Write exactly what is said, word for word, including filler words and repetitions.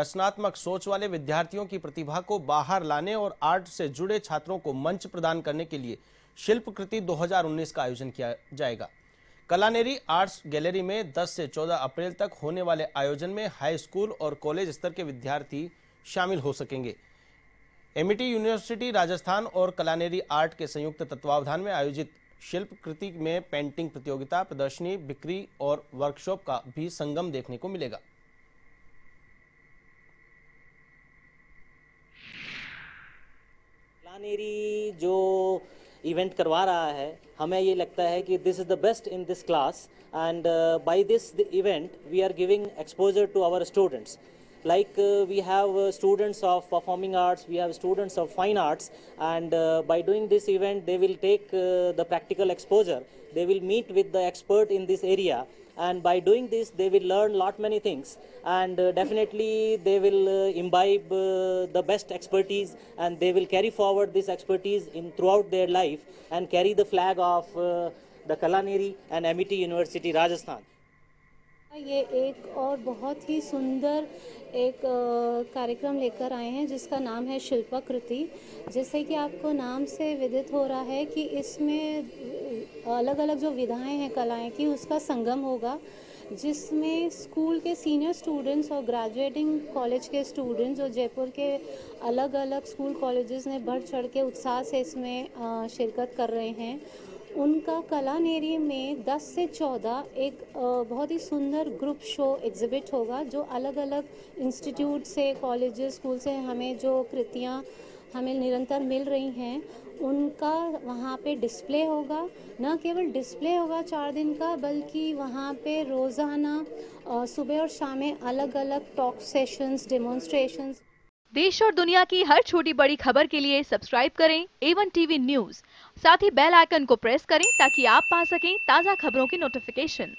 रचनात्मक सोच वाले विद्यार्थियों की प्रतिभा को बाहर लाने और आर्ट से जुड़े छात्रों को मंच प्रदान करने के लिए शिल्पकृति दो हज़ार उन्नीस का आयोजन किया जाएगा। कलानेरी आर्ट्स गैलरी में दस से चौदह अप्रैल तक होने वाले आयोजन में हाई स्कूल और कॉलेज स्तर के विद्यार्थी शामिल हो सकेंगे। एमिटी यूनिवर्सिटी राजस्थान और कलानेरी आर्ट के संयुक्त तत्वावधान में आयोजित शिल्पकृति में पेंटिंग प्रतियोगिता, प्रदर्शनी, बिक्री और वर्कशॉप का भी संगम देखने को मिलेगा। कलानेरी जो इवेंट करवा रहा है, हमें ये लगता है कि this is the best in this class and by this event we are giving exposure to our students. Like uh, we have uh, students of performing arts, we have students of fine arts, and uh, by doing this event they will take uh, the practical exposure, they will meet with the expert in this area, and by doing this they will learn lot many things, and uh, definitely they will uh, imbibe uh, the best expertise, and they will carry forward this expertise in throughout their life and carry the flag of uh, the Kalaneri and Amity University Rajasthan. ये एक और बहुत ही सुंदर एक कार्यक्रम लेकर आए हैं जिसका नाम है शिल्पकृति। जैसे कि आपको नाम से विदित हो रहा है कि इसमें अलग अलग जो विधाएं हैं कलाएं की, उसका संगम होगा, जिसमें स्कूल के सीनियर स्टूडेंट्स और ग्रेजुएटिंग कॉलेज के स्टूडेंट्स जो जयपुर के अलग अलग स्कूल कॉलेजेस ने बढ़ चढ़ के उत्साह से इसमें शिरकत कर रहे हैं। उनका कलानेरी में दस से चौदह एक बहुत ही सुंदर ग्रुप शो एग्जिबिट होगा, जो अलग अलग इंस्टीट्यूट से, कॉलेजेस, स्कूल से हमें जो कृतियाँ हमें निरंतर मिल रही हैं उनका वहाँ पे डिस्प्ले होगा। न केवल डिस्प्ले होगा चार दिन का, बल्कि वहाँ पे रोज़ाना सुबह और शाम में अलग अलग टॉक सेशंस, डेमोन्स्ट्रेशंस। देश और दुनिया की हर छोटी बड़ी खबर के लिए सब्सक्राइब करें एवन टीवी न्यूज़, साथ ही बेल आइकन को प्रेस करें ताकि आप पा सकें ताज़ा खबरों की नोटिफिकेशन।